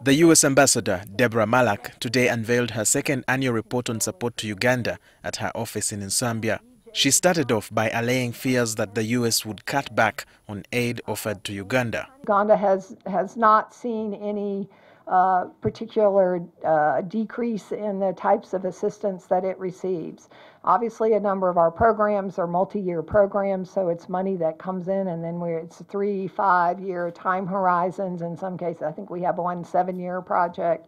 The U.S. Ambassador, Deborah Malac, today unveiled her second annual report on support to Uganda at her office in Zambia. She started off by allaying fears that the U.S. would cut back on aid offered to Uganda. Uganda has not seen any particular decrease in the types of assistance that it receives. Obviously, a number of our programs are multi-year programs, so it's money that comes in, and then it's 3-5 year time horizons. In some cases, I think we have 1 7-year project.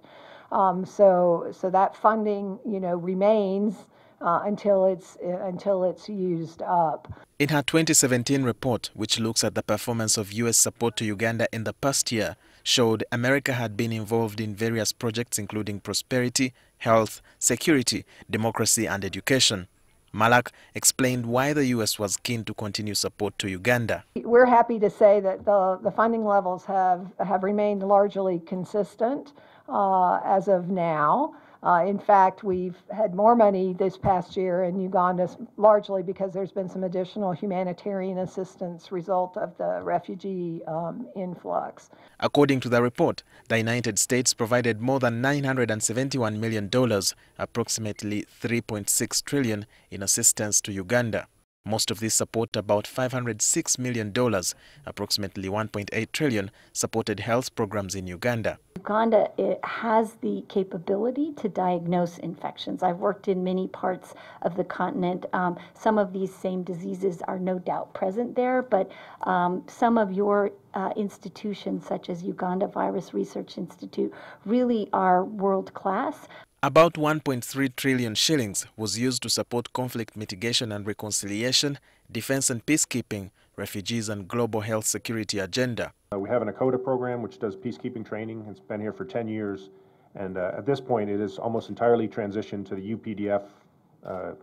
So that funding, remains until it's used up. In her 2017 report, which looks at the performance of U.S. support to Uganda in the past year, showed America had been involved in various projects including prosperity, health, security, democracy and education. Malac explained why the U.S. was keen to continue support to Uganda. We're happy to say that the funding levels have remained largely consistent as of now. In fact, we've had more money this past year in Uganda, largely because there's been some additional humanitarian assistance result of the refugee influx. According to the report, the United States provided more than $971 million, approximately $3.6 trillion, in assistance to Uganda. Most of this support, about $506 million, approximately $1.8 trillion, supported health programs in Uganda. Uganda has the capability to diagnose infections. I've worked in many parts of the continent. Some of these same diseases are no doubt present there, but some of your institutions, such as Uganda Virus Research Institute, really are world class. About 1.3 trillion shillings was used to support conflict mitigation and reconciliation, defense and peacekeeping, refugees and global health security agenda. We have an ACOTA program which does peacekeeping training. It's been here for 10 years. And at this point, it is almost entirely transitioned to the UPDF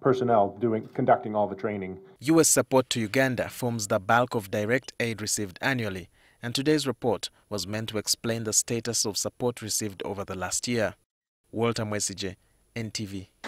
personnel conducting all the training. U.S. support to Uganda forms the bulk of direct aid received annually. And today's report was meant to explain the status of support received over the last year. Walter Mwesije, NTV.